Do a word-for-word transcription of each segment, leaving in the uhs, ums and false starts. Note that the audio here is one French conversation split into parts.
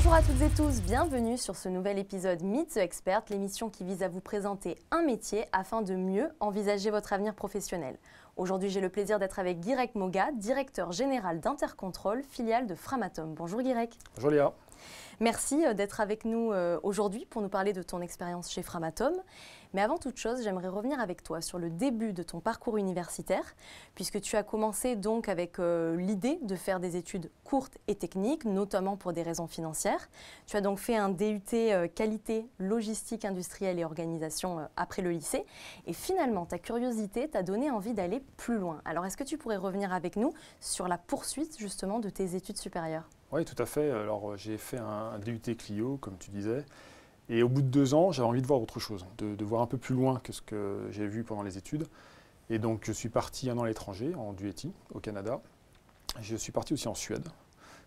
Bonjour à toutes et tous, bienvenue sur ce nouvel épisode Meet the Expert, l'émission qui vise à vous présenter un métier afin de mieux envisager votre avenir professionnel. Aujourd'hui, j'ai le plaisir d'être avec Guirec Moga, directeur général d'Intercontrol, filiale de Framatome. Bonjour Guirec. Bonjour Léa. Merci d'être avec nous aujourd'hui pour nous parler de ton expérience chez Framatome. Mais avant toute chose, j'aimerais revenir avec toi sur le début de ton parcours universitaire, puisque tu as commencé donc avec euh, l'idée de faire des études courtes et techniques, notamment pour des raisons financières. Tu as donc fait un D U T euh, qualité, logistique, industrielle et organisation euh, après le lycée. Et finalement, ta curiosité t'a donné envie d'aller plus loin. Alors, est-ce que tu pourrais revenir avec nous sur la poursuite justement de tes études supérieures ? Oui, tout à fait. Alors, j'ai fait un D U T Clio, comme tu disais. Et au bout de deux ans, j'avais envie de voir autre chose, de, de voir un peu plus loin que ce que j'ai vu pendant les études. Et donc, je suis parti un an à l'étranger, en D U T, au Canada. Je suis parti aussi en Suède,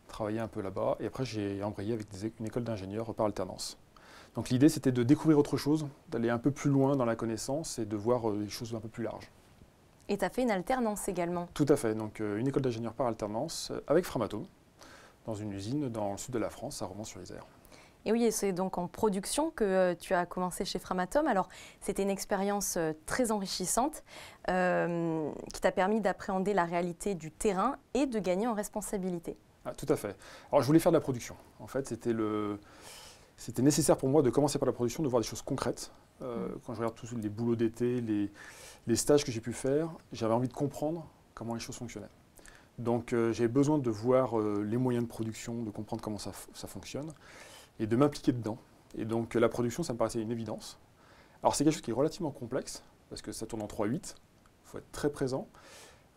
travailler un peu là-bas. Et après, j'ai embrayé avec des, une école d'ingénieurs par alternance. Donc, l'idée, c'était de découvrir autre chose, d'aller un peu plus loin dans la connaissance et de voir euh, des choses un peu plus larges. Et tu as fait une alternance également? Tout à fait. Donc, euh, une école d'ingénieurs par alternance euh, avec Framatome, dans une usine dans le sud de la France, à Romans-sur-Isère. Et oui, c'est donc en production que euh, tu as commencé chez Framatome. Alors, c'était une expérience euh, très enrichissante euh, qui t'a permis d'appréhender la réalité du terrain et de gagner en responsabilité. Ah, tout à fait. Alors, je voulais faire de la production. En fait, c'était le... c'était nécessaire pour moi de commencer par la production, de voir des choses concrètes. Euh, mmh. Quand je regarde tous les boulots d'été, les... les stages que j'ai pu faire, j'avais envie de comprendre comment les choses fonctionnaient. Donc, euh, j'avais besoin de voir euh, les moyens de production, de comprendre comment ça, ça fonctionne et de m'impliquer dedans. Et donc, euh, la production, ça me paraissait une évidence. Alors, c'est quelque chose qui est relativement complexe parce que ça tourne en trois huit, il faut être très présent.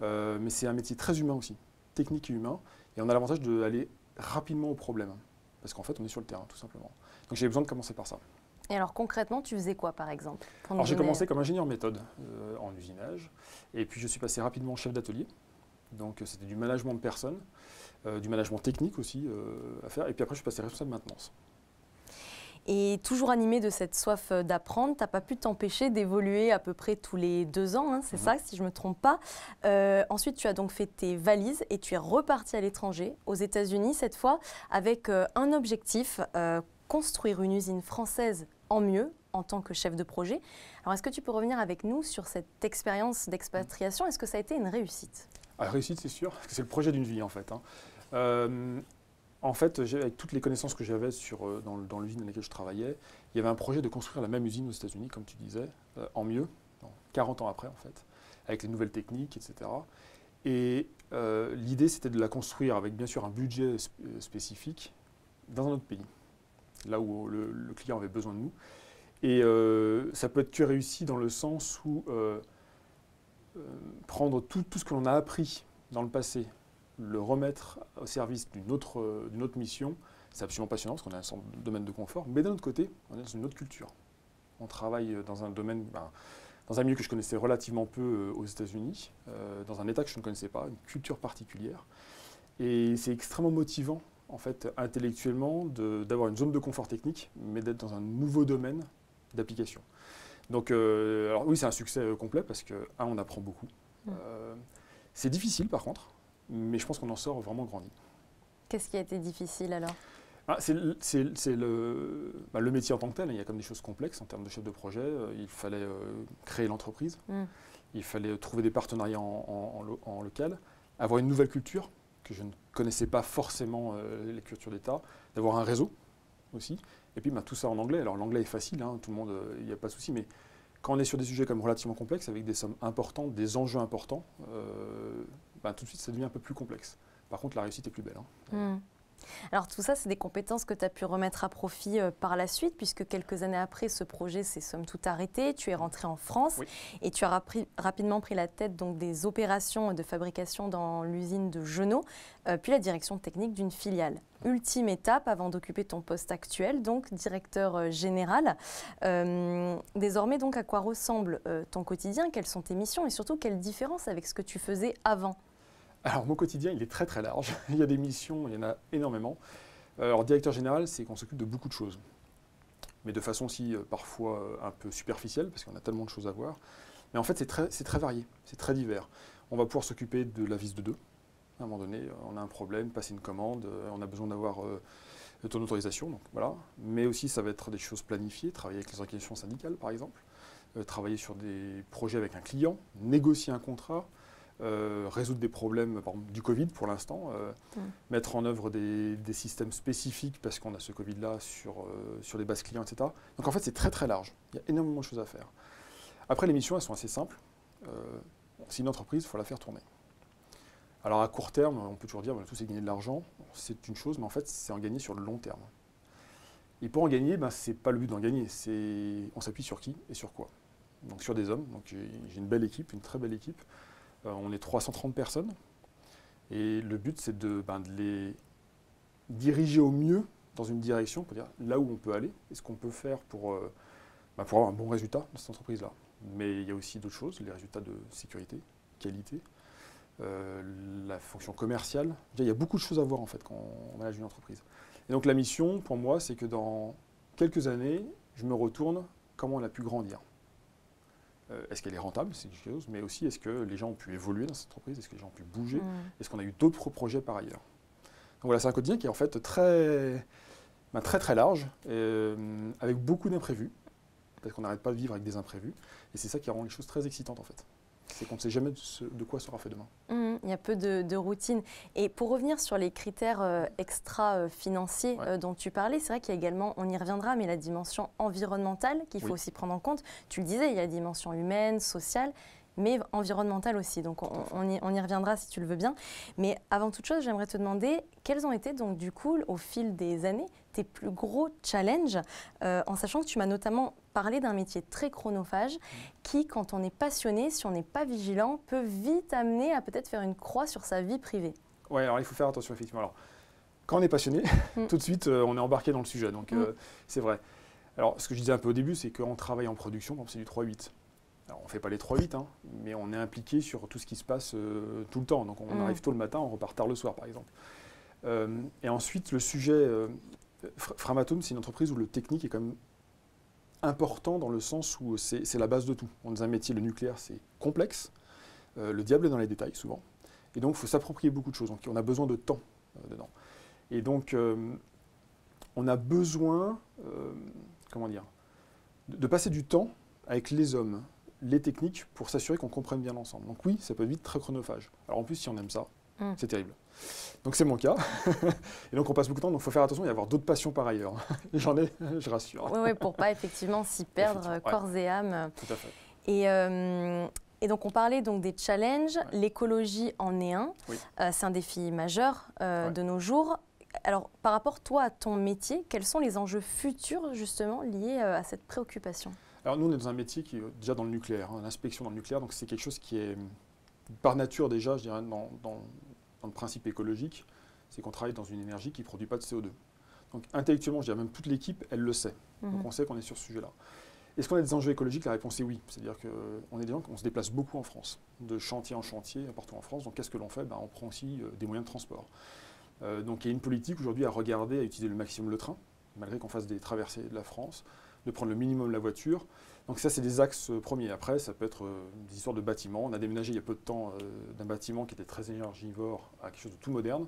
Euh, mais c'est un métier très humain aussi, technique et humain. Et on a l'avantage d'aller rapidement au problème parce qu'en fait, on est sur le terrain, tout simplement. Donc, j'avais besoin de commencer par ça. Et alors concrètement, tu faisais quoi par exemple? Alors, j'ai commencé comme ingénieur méthode euh, en usinage et puis je suis passé rapidement chef d'atelier. Donc, c'était du management de personnes, euh, du management technique aussi euh, à faire. Et puis après, je suis passé responsable de maintenance. Et toujours animé de cette soif d'apprendre, tu n'as pas pu t'empêcher d'évoluer à peu près tous les deux ans, hein, c'est mmh. ça, si je ne me trompe pas. Euh, ensuite, tu as donc fait tes valises et tu es reparti à l'étranger, aux États-Unis cette fois, avec euh, un objectif, euh, construire une usine française en mieux, en tant que chef de projet. Alors, est-ce que tu peux revenir avec nous sur cette expérience d'expatriation? Est-ce que ça a été une réussite? La réussite, c'est sûr, parce que c'est le projet d'une vie en fait. Hein. Euh, en fait, avec toutes les connaissances que j'avais sur, dans, dans l'usine dans laquelle je travaillais, il y avait un projet de construire la même usine aux États-Unis, comme tu disais, euh, en mieux, quarante ans après en fait, avec les nouvelles techniques, et cetera. Et euh, l'idée, c'était de la construire avec bien sûr un budget sp spécifique dans un autre pays, là où le, le client avait besoin de nous. Et euh, ça peut être que réussi dans le sens où euh, Euh, prendre tout, tout ce que l'on a appris dans le passé, le remettre au service d'une autre, euh, d'une autre mission, c'est absolument passionnant parce qu'on a un certain domaine de confort, mais d'un autre côté, on est dans une autre culture. On travaille dans un domaine, ben, dans un milieu que je connaissais relativement peu euh, aux États-Unis, euh, dans un État que je ne connaissais pas, une culture particulière. Et c'est extrêmement motivant, en fait, intellectuellement, d'avoir une zone de confort technique, mais d'être dans un nouveau domaine d'application. Donc, euh, alors oui, c'est un succès euh, complet parce que, un, on apprend beaucoup. Mmh. Euh, c'est difficile par contre, mais je pense qu'on en sort vraiment grandi. Qu'est-ce qui a été difficile alors? ah, C'est le, bah, le métier en tant que tel. Il y a comme des choses complexes en termes de chef de projet. Il fallait euh, créer l'entreprise, mmh. il fallait trouver des partenariats en, en, en, en local, avoir une nouvelle culture que je ne connaissais pas forcément, euh, les cultures d'État, d'avoir un réseau aussi. Et puis, bah, tout ça en anglais. Alors, l'anglais est facile, hein, tout le monde, il n'y a pas de souci, mais quand on est sur des sujets comme relativement complexes, avec des sommes importantes, des enjeux importants, euh, bah, tout de suite, ça devient un peu plus complexe. Par contre, la réussite est plus belle. Hein. Mmh. Alors, tout ça, c'est des compétences que tu as pu remettre à profit euh, par la suite, puisque quelques années après, ce projet s'est somme toute arrêté. Tu es rentré en France oui. et tu as rapri rapidement pris la tête donc, des opérations de fabrication dans l'usine de Genot, euh, puis la direction technique d'une filiale. Ultime étape avant d'occuper ton poste actuel, donc directeur euh, général. Euh, désormais, donc, à quoi ressemble euh, ton quotidien? Quelles sont tes missions? Et surtout, quelle différence avec ce que tu faisais avant? Alors, mon quotidien, il est très très large. Il y a des missions, il y en a énormément. Alors, directeur général, c'est qu'on s'occupe de beaucoup de choses, mais de façon aussi euh, parfois euh, un peu superficielle, parce qu'on a tellement de choses à voir. Mais en fait, c'est très, très varié, c'est très divers. On va pouvoir s'occuper de la vis de deux. À un moment donné, on a un problème, passer une commande, euh, on a besoin d'avoir euh, de ton autorisation, donc, voilà. Mais aussi ça va être des choses planifiées, travailler avec les organisations syndicales par exemple, euh, travailler sur des projets avec un client, négocier un contrat, euh, résoudre des problèmes par exemple, du Covid pour l'instant, euh, mmh. mettre en œuvre des, des systèmes spécifiques parce qu'on a ce Covid-là sur, euh, sur les bases clients, et cetera. Donc en fait c'est très très large, il y a énormément de choses à faire. Après les missions elles sont assez simples, euh, si une entreprise il faut la faire tourner. Alors à court terme, on peut toujours dire, ben, tout c'est gagner de l'argent, c'est une chose, mais en fait, c'est en gagner sur le long terme. Et pour en gagner, ben, ce n'est pas le but d'en gagner, c'est on s'appuie sur qui et sur quoi. Donc sur des hommes, donc j'ai une belle équipe, une très belle équipe, euh, on est trois cent trente personnes, et le but c'est de, ben, de les diriger au mieux dans une direction, pour dire là où on peut aller, et ce qu'on peut faire pour, euh, ben, pour avoir un bon résultat dans cette entreprise-là. Mais il y a aussi d'autres choses, les résultats de sécurité, qualité, Euh, la fonction commerciale. Il y a beaucoup de choses à voir en fait quand on manage une entreprise. Et donc la mission pour moi, c'est que dans quelques années, je me retourne comment elle a pu grandir. Euh, est-ce qu'elle est rentable, c'est une chose, mais aussi est-ce que les gens ont pu évoluer dans cette entreprise, est-ce que les gens ont pu bouger, mmh. est-ce qu'on a eu d'autres projets par ailleurs. Donc voilà, c'est un quotidien qui est en fait très, bah, très, très large, et, euh, avec beaucoup d'imprévus, parce qu'on n'arrête pas de vivre avec des imprévus, et c'est ça qui rend les choses très excitantes en fait. C'est qu'on ne sait jamais de, ce, de quoi sera fait demain. Mmh, il y a peu de, de routine. Et pour revenir sur les critères euh, extra-financiers euh, ouais. euh, dont tu parlais, c'est vrai qu'il y a également, on y reviendra, mais la dimension environnementale qu'il faut oui. aussi prendre en compte. Tu le disais, il y a la dimension humaine, sociale, mais environnementale aussi. Donc on, on, y, on y reviendra si tu le veux bien. Mais avant toute chose, j'aimerais te demander quels ont été donc du coup, au fil des années, tes plus gros challenges, euh, en sachant que tu m'as notamment parlé d'un métier très chronophage qui, quand on est passionné, si on n'est pas vigilant, peut vite amener à peut-être faire une croix sur sa vie privée. Oui, alors il faut faire attention, effectivement. Alors, quand on est passionné, mm. tout de suite, euh, on est embarqué dans le sujet, donc mm. euh, c'est vrai. Alors, ce que je disais un peu au début, c'est qu'on travaille en production, c'est du trois huit. Alors, on ne fait pas les trois huit, hein, mais on est impliqué sur tout ce qui se passe euh, tout le temps. Donc, on mm. arrive tôt le matin, on repart tard le soir, par exemple. Euh, et ensuite, le sujet... Euh, Framatome, c'est une entreprise où le technique est quand même important dans le sens où c'est la base de tout. On est un métier, le nucléaire, c'est complexe. Euh, le diable est dans les détails, souvent. Et donc, il faut s'approprier beaucoup de choses. Donc, on a besoin de temps euh, dedans. Et donc, euh, on a besoin, euh, comment dire, de, de passer du temps avec les hommes, les techniques, pour s'assurer qu'on comprenne bien l'ensemble. Donc oui, ça peut être vite très chronophage. Alors en plus, si on aime ça, mmh. c'est terrible. Donc c'est mon cas, et donc on passe beaucoup de temps, donc il faut faire attention, il y avoir d'autres passions par ailleurs, j'en ai, je rassure. Oui, ouais, pour ne pas effectivement s'y perdre effectivement, corps ouais. et âme. Tout à fait. Et, euh, et donc on parlait donc des challenges, ouais. l'écologie en est un, oui. euh, c'est un défi majeur euh, ouais. de nos jours. Alors par rapport toi à ton métier, quels sont les enjeux futurs justement liés euh, à cette préoccupation? Alors nous on est dans un métier qui est déjà dans le nucléaire, hein, l'inspection dans le nucléaire, donc c'est quelque chose qui est par nature déjà, je dirais, dans... dans le principe écologique, c'est qu'on travaille dans une énergie qui ne produit pas de C O deux. Donc intellectuellement, je dirais même toute l'équipe, elle le sait. Mmh. Donc on sait qu'on est sur ce sujet-là. Est-ce qu'on a des enjeux écologiques? La réponse est oui. C'est-à-dire qu'on est des gens qu'on se déplace beaucoup en France, de chantier en chantier, partout en France. Donc qu'est-ce que l'on fait? Ben, on prend aussi euh, des moyens de transport. Euh, donc il y a une politique aujourd'hui à regarder, à utiliser le maximum le train, malgré qu'on fasse des traversées de la France, de prendre le minimum la voiture. Donc ça, c'est des axes premiers. Après, ça peut être euh, des histoires de bâtiments. On a déménagé il y a peu de temps euh, d'un bâtiment qui était très énergivore à quelque chose de tout moderne,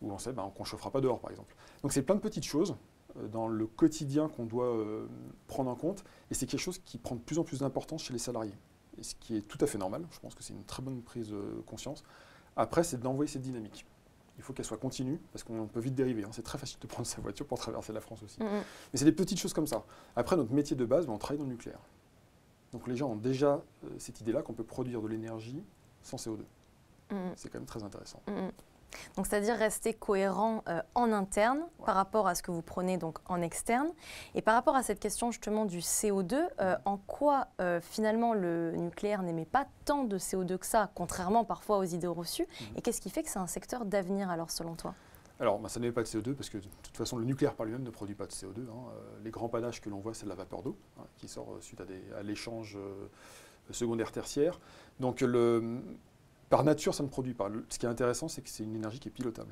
où on sait ben, qu'on ne chauffera pas dehors, par exemple. Donc c'est plein de petites choses euh, dans le quotidien qu'on doit euh, prendre en compte. Et c'est quelque chose qui prend de plus en plus d'importance chez les salariés. Et ce qui est tout à fait normal. Je pense que c'est une très bonne prise de conscience. Après, c'est d'envoyer cette dynamique. Il faut qu'elle soit continue, parce qu'on peut vite dériver. Hein. C'est très facile de prendre sa voiture pour traverser la France aussi. Mmh. Mais c'est des petites choses comme ça. Après, notre métier de base, ben, on travaille dans le nucléaire. Donc les gens ont déjà euh, cette idée-là qu'on peut produire de l'énergie sans C O deux. Mmh. C'est quand même très intéressant. Mmh. Donc c'est-à-dire rester cohérent euh, en interne ouais. par rapport à ce que vous prenez donc en externe. Et par rapport à cette question justement du C O deux, euh, en quoi euh, finalement le nucléaire n'émet pas tant de C O deux que ça, contrairement parfois aux idées reçues. Mm-hmm. Et qu'est-ce qui fait que c'est un secteur d'avenir alors selon toi? Alors ben, ça n'émet pas de C O deux parce que de toute façon le nucléaire par lui-même ne produit pas de C O deux. Hein. Les grands panaches que l'on voit c'est de la vapeur d'eau hein, qui sort euh, suite à, des, à l'échange euh, secondaire-tertiaire. Donc le... Par nature, ça ne produit pas. Ce qui est intéressant, c'est que c'est une énergie qui est pilotable.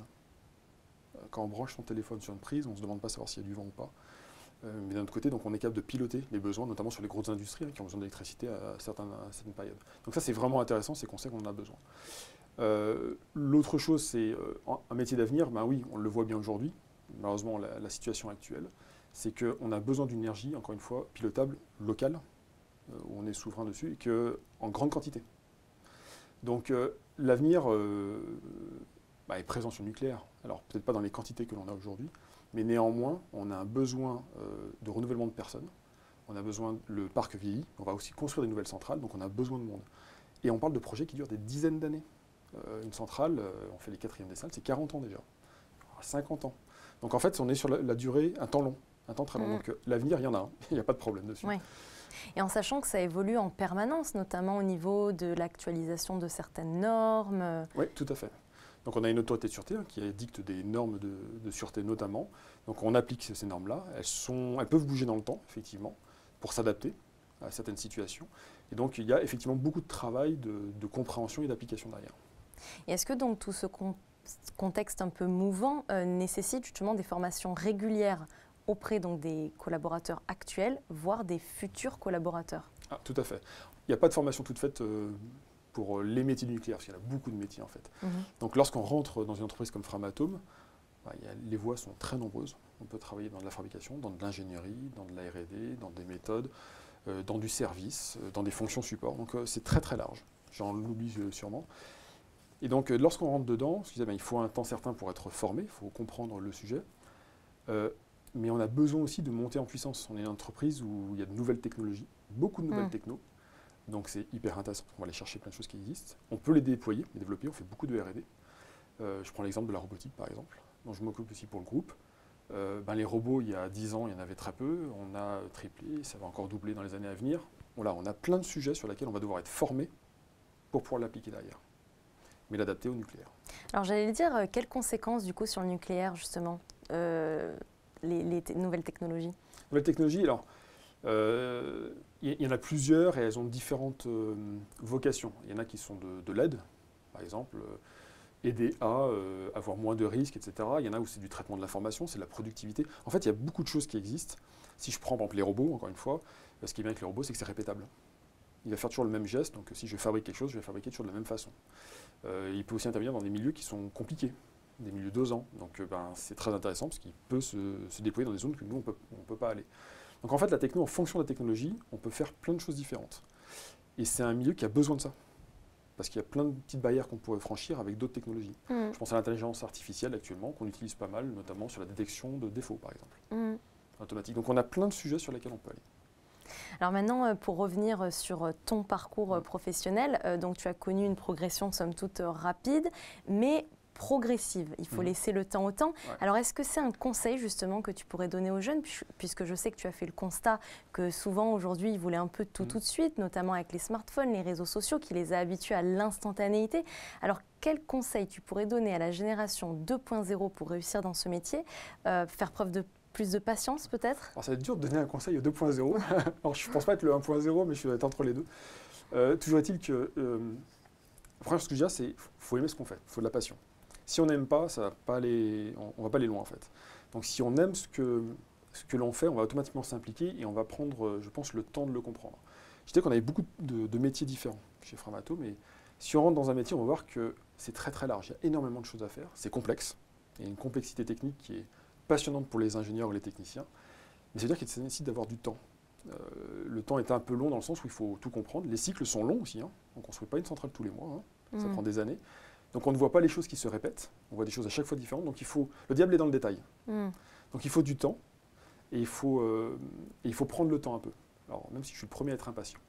Quand on branche son téléphone sur une prise, on ne se demande pas savoir s'il y a du vent ou pas. Euh, mais d'un autre côté, donc, on est capable de piloter les besoins, notamment sur les grosses industries hein, qui ont besoin d'électricité à, à certaines périodes. Donc ça, c'est vraiment intéressant, c'est qu'on sait qu'on en a besoin. Euh, L'autre chose, c'est euh, un métier d'avenir. Ben oui, on le voit bien aujourd'hui, malheureusement la, la situation actuelle, c'est qu'on a besoin d'une énergie, encore une fois, pilotable, locale, euh, où on est souverain dessus, et que, en grande quantité. Donc euh, l'avenir euh, bah, est présent sur le nucléaire. Alors peut-être pas dans les quantités que l'on a aujourd'hui, mais néanmoins, on a un besoin euh, de renouvellement de personnes, on a besoin, le parc vieillit, on va aussi construire des nouvelles centrales, donc on a besoin de monde. Et on parle de projets qui durent des dizaines d'années. Euh, une centrale, euh, on fait les quatrièmes des salles, c'est quarante ans déjà, cinquante ans. Donc en fait, on est sur la, la durée, un temps long, un temps très long. Mmh. Donc euh, l'avenir, il y en a un, il n'y a pas de problème dessus. Oui. Et en sachant que ça évolue en permanence, notamment au niveau de l'actualisation de certaines normes. Oui, tout à fait. Donc on a une autorité de sûreté hein, qui dicte des normes de, de sûreté notamment. Donc on applique ces, ces normes-là. Elles sont, elles peuvent bouger dans le temps, effectivement, pour s'adapter à certaines situations. Et donc il y a effectivement beaucoup de travail de, de compréhension et d'application derrière. Et est-ce que donc tout ce con contexte un peu mouvant euh, nécessite justement des formations régulières auprès donc des collaborateurs actuels, voire des futurs collaborateurs? Ah, tout à fait. Il n'y a pas de formation toute faite euh, pour les métiers du nucléaire, parce qu'il y a beaucoup de métiers en fait. Mm-hmm. Donc lorsqu'on rentre dans une entreprise comme Framatome, bah, y a, les voies sont très nombreuses. On peut travailler dans de la fabrication, dans de l'ingénierie, dans de la R et D, dans des méthodes, euh, dans du service, euh, dans des fonctions support. Donc euh, c'est très très large, j'en oublie sûrement. Et donc euh, lorsqu'on rentre dedans, je disais, bah, il faut un temps certain pour être formé, il faut comprendre le sujet. Euh, Mais on a besoin aussi de monter en puissance. On est une entreprise où il y a de nouvelles technologies, beaucoup de nouvelles mmh. technos. Donc c'est hyper intéressant. On va aller chercher plein de choses qui existent. On peut les déployer, les développer. On fait beaucoup de R et D. Euh, je prends l'exemple de la robotique, par exemple, dont je m'occupe aussi pour le groupe. Euh, ben, les robots, il y a dix ans, il y en avait très peu. On a triplé, ça va encore doubler dans les années à venir. Voilà, on a plein de sujets sur lesquels on va devoir être formé pour pouvoir l'appliquer derrière, mais l'adapter au nucléaire. Alors j'allais le dire, quelles conséquences du coup sur le nucléaire, justement euh Les, les nouvelles technologies? Nouvelles technologies, alors, euh, il y, y en a plusieurs et elles ont différentes euh, vocations. Il y en a qui sont de, de l'aide, par exemple, euh, aider à euh, avoir moins de risques, et cetera. Il y en a où c'est du traitement de l'information, c'est de la productivité. En fait, il y a beaucoup de choses qui existent. Si je prends, par exemple, les robots, encore une fois, ce qui est bien avec les robots, c'est que c'est répétable. Il va faire toujours le même geste, donc si je fabrique quelque chose, je vais fabriquer toujours de la même façon. Euh, il peut aussi intervenir dans des milieux qui sont compliqués, des milieux dosants. Donc euh, ben, c'est très intéressant parce qu'il peut se, se déployer dans des zones que nous, on peut, ne peut pas aller. Donc en fait, la techno, en fonction de la technologie, on peut faire plein de choses différentes. Et c'est un milieu qui a besoin de ça. Parce qu'il y a plein de petites barrières qu'on pourrait franchir avec d'autres technologies. Mmh. Je pense à l'intelligence artificielle actuellement, qu'on utilise pas mal, notamment sur la détection de défauts, par exemple. Mmh. Automatique. Donc on a plein de sujets sur lesquels on peut aller. Alors maintenant, pour revenir sur ton parcours mmh. professionnel, donc tu as connu une progression, somme toute, rapide, mais progressive. Il faut mmh. laisser le temps au temps. Ouais. Alors, est-ce que c'est un conseil, justement, que tu pourrais donner aux jeunes, puisque je sais que tu as fait le constat que souvent, aujourd'hui, ils voulaient un peu tout mmh. tout de suite, notamment avec les smartphones, les réseaux sociaux, qui les a habitués à l'instantanéité. Alors, quel conseil tu pourrais donner à la génération deux point zéro pour réussir dans ce métier, euh, faire preuve de plus de patience, peut-être? Alors, ça va être dur de donner un conseil au deux point zéro. Alors, je ne pense pas être le un point zéro, mais je vais être entre les deux. Euh, toujours est-il que, euh, la première chose que je dirais, c'est qu'il faut aimer ce qu'on fait, il faut de la passion. Si on n'aime pas, ça va pas aller, on, on va pas aller loin en fait. Donc si on aime ce que, ce que l'on fait, on va automatiquement s'impliquer et on va prendre, je pense, le temps de le comprendre. Je sais qu'on avait beaucoup de, de métiers différents chez Framatome, mais si on rentre dans un métier, on va voir que c'est très très large. Il y a énormément de choses à faire, c'est complexe. Il y a une complexité technique qui est passionnante pour les ingénieurs ou les techniciens, mais ça veut dire qu'il est nécessaire d'avoir du temps. Euh, le temps est un peu long dans le sens où il faut tout comprendre. Les cycles sont longs aussi, hein. On ne construit pas une centrale tous les mois, hein. Ça mmh. prend des années. Donc on ne voit pas les choses qui se répètent, on voit des choses à chaque fois différentes. Donc il faut, le diable est dans le détail. Mm. Donc il faut du temps et il faut, euh, et il faut prendre le temps un peu. Alors même si je suis le premier à être impatient,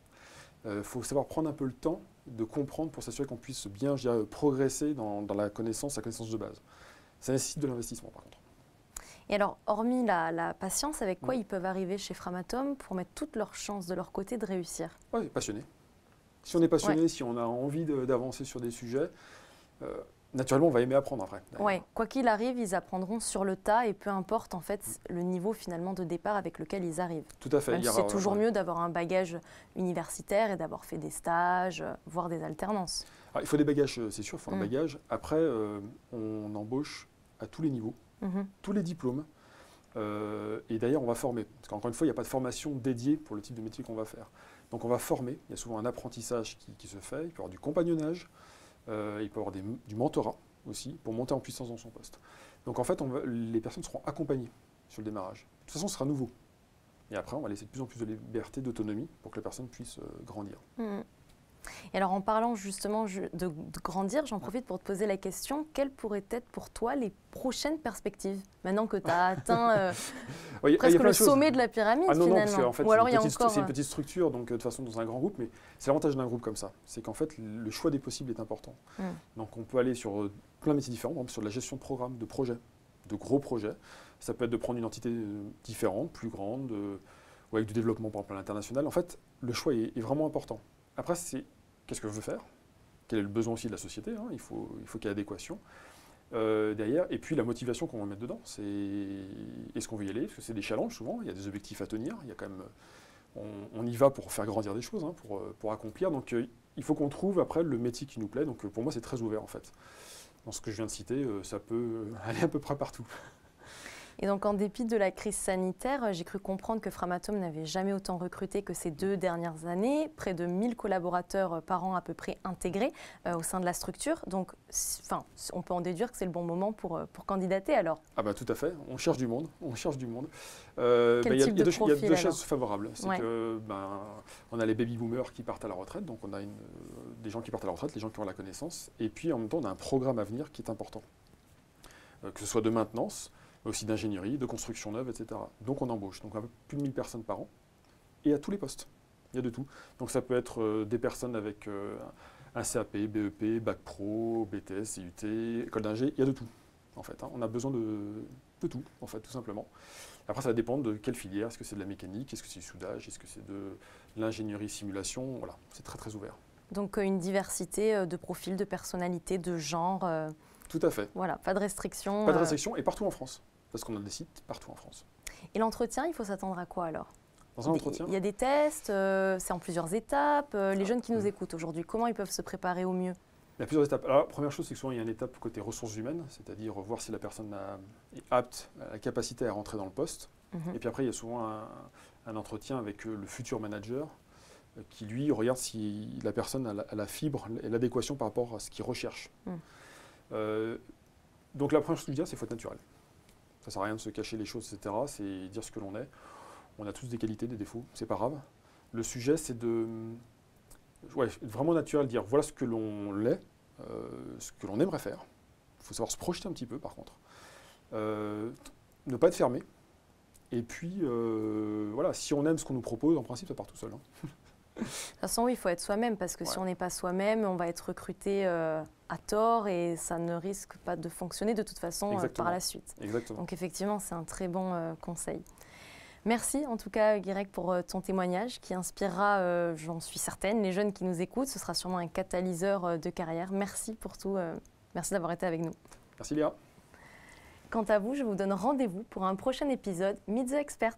il euh, faut savoir prendre un peu le temps de comprendre pour s'assurer qu'on puisse bien, je dirais, progresser dans, dans la connaissance, la connaissance de base. Ça nécessite de l'investissement par contre. Et alors, hormis la, la patience, avec quoi mm. ils peuvent arriver chez Framatome pour mettre toutes leurs chances de leur côté de réussir? Oui, passionné. Si on est passionné, ouais. si on a envie d'avancer de, sur des sujets, Euh, naturellement, on va aimer apprendre après. Ouais, quoi qu'il arrive, ils apprendront sur le tas et peu importe en fait mmh. le niveau finalement de départ avec lequel ils arrivent. Tout à fait. C'est toujours mieux d'avoir un bagage universitaire et d'avoir fait des stages, voire des alternances. Alors, il faut des bagages, c'est sûr, il faut mmh. un bagage. Après, euh, on embauche à tous les niveaux, mmh. tous les diplômes. Euh, et d'ailleurs, on va former. Parce qu'encore une fois, il n'y a pas de formation dédiée pour le type de métier qu'on va faire. Donc, on va former. Il y a souvent un apprentissage qui, qui se fait. Il peut y avoir du compagnonnage. Euh, il peut y avoir des, du mentorat aussi pour monter en puissance dans son poste. Donc en fait, on va, les personnes seront accompagnées sur le démarrage. De toute façon, ce sera nouveau. Et après, on va laisser de plus en plus de liberté, d'autonomie pour que les personnes puissent euh, grandir. Mmh. Et alors, en parlant justement de, de grandir, j'en profite pour te poser la question, quelles pourraient être pour toi les prochaines perspectives, maintenant que tu as atteint euh, ouais, presque le sommet de la pyramide, ah, non, finalement. Non, parce que, en fait, c'est une petite structure, donc de toute façon dans un grand groupe, mais c'est l'avantage d'un groupe comme ça, c'est qu'en fait, le choix des possibles est important. Mmh. Donc, on peut aller sur plein de métiers différents, par exemple sur la gestion de programmes, de projets, de gros projets. Ça peut être de prendre une entité différente, plus grande, euh, ou avec du développement, par exemple, à l'international. En fait, le choix est, est vraiment important. Après, c'est qu'est-ce que je veux faire? Quel est le besoin aussi de la société, hein? Il faut, il faut qu'il y ait adéquation euh, derrière. Et puis, la motivation qu'on va mettre dedans, c'est est-ce qu'on veut y aller? Parce que c'est des challenges, souvent. Il y a des objectifs à tenir. Il y a quand même, on, on y va pour faire grandir des choses, hein, pour, pour accomplir. Donc, euh, il faut qu'on trouve, après, le métier qui nous plaît. Donc, pour moi, c'est très ouvert, en fait. Dans ce que je viens de citer, euh, ça peut aller à peu près partout. Et donc, en dépit de la crise sanitaire, j'ai cru comprendre que Framatome n'avait jamais autant recruté que ces deux dernières années. Près de mille collaborateurs par an à peu près intégrés euh, au sein de la structure. Donc, enfin, on peut en déduire que c'est le bon moment pour, pour candidater alors. Ah bah tout à fait. On cherche du monde. On cherche du monde. Euh, Quel bah, type y a, de profil, Il y a deux choses favorables. C'est ouais. que, ben, on a les baby-boomers qui partent à la retraite. Donc, on a une, euh, des gens qui partent à la retraite, les gens qui ont la connaissance. Et puis, en même temps, on a un programme à venir qui est important. Euh, que ce soit de maintenance, aussi d'ingénierie, de construction neuve, et cetera. Donc on embauche, donc un peu plus de mille personnes par an, et à tous les postes, il y a de tout. Donc ça peut être euh, des personnes avec euh, un C A P, B E P, Bac Pro, B T S, C U T, école d'ingé, il y a de tout, en fait. Hein. On a besoin de, de tout, en fait, tout simplement. Après, ça va dépendre de quelle filière, est-ce que c'est de la mécanique, est-ce que c'est du soudage, est-ce que c'est de l'ingénierie simulation, voilà, c'est très très ouvert. Donc une diversité de profils, de personnalités, de genres. Euh... Tout à fait. Voilà, pas de restrictions. Pas de restrictions, euh... et partout en France. Parce qu'on a des sites partout en France. Et l'entretien, il faut s'attendre à quoi alors? Dans un entretien, il y a des tests, euh, c'est en plusieurs étapes. Euh, les ah, jeunes qui nous écoutent aujourd'hui, comment ils peuvent se préparer au mieux? Il y a plusieurs étapes. Alors, la première chose, c'est que souvent, il y a une étape côté ressources humaines, c'est-à-dire voir si la personne a, est apte, a la capacité à rentrer dans le poste. Mm-hmm. Et puis après, il y a souvent un, un entretien avec le futur manager euh, qui, lui, regarde si la personne a la, a la fibre et l'adéquation par rapport à ce qu'il recherche. Mm. Euh, donc, la première chose que je veux dire, c'est qu'il faut être naturel. Ça ne sert à rien de se cacher les choses, et cetera. C'est dire ce que l'on est. On a tous des qualités, des défauts, c'est pas grave. Le sujet, c'est de ouais, vraiment naturel, dire voilà ce que l'on l'est, euh, ce que l'on aimerait faire. Il faut savoir se projeter un petit peu, par contre. Euh, ne pas être fermé. Et puis, euh, voilà, si on aime ce qu'on nous propose, en principe, ça part tout seul. Hein. De toute façon, oui, il faut être soi-même, parce que ouais. si on n'est pas soi-même, on va être recruté euh, à tort et ça ne risque pas de fonctionner de toute façon euh, par la suite. Exactement. Donc effectivement, c'est un très bon euh, conseil. Merci en tout cas, Guirec, pour euh, ton témoignage qui inspirera, euh, j'en suis certaine, les jeunes qui nous écoutent. Ce sera sûrement un catalyseur euh, de carrière. Merci pour tout. Euh, merci d'avoir été avec nous. Merci Léa. Quant à vous, je vous donne rendez-vous pour un prochain épisode Meet the Expert.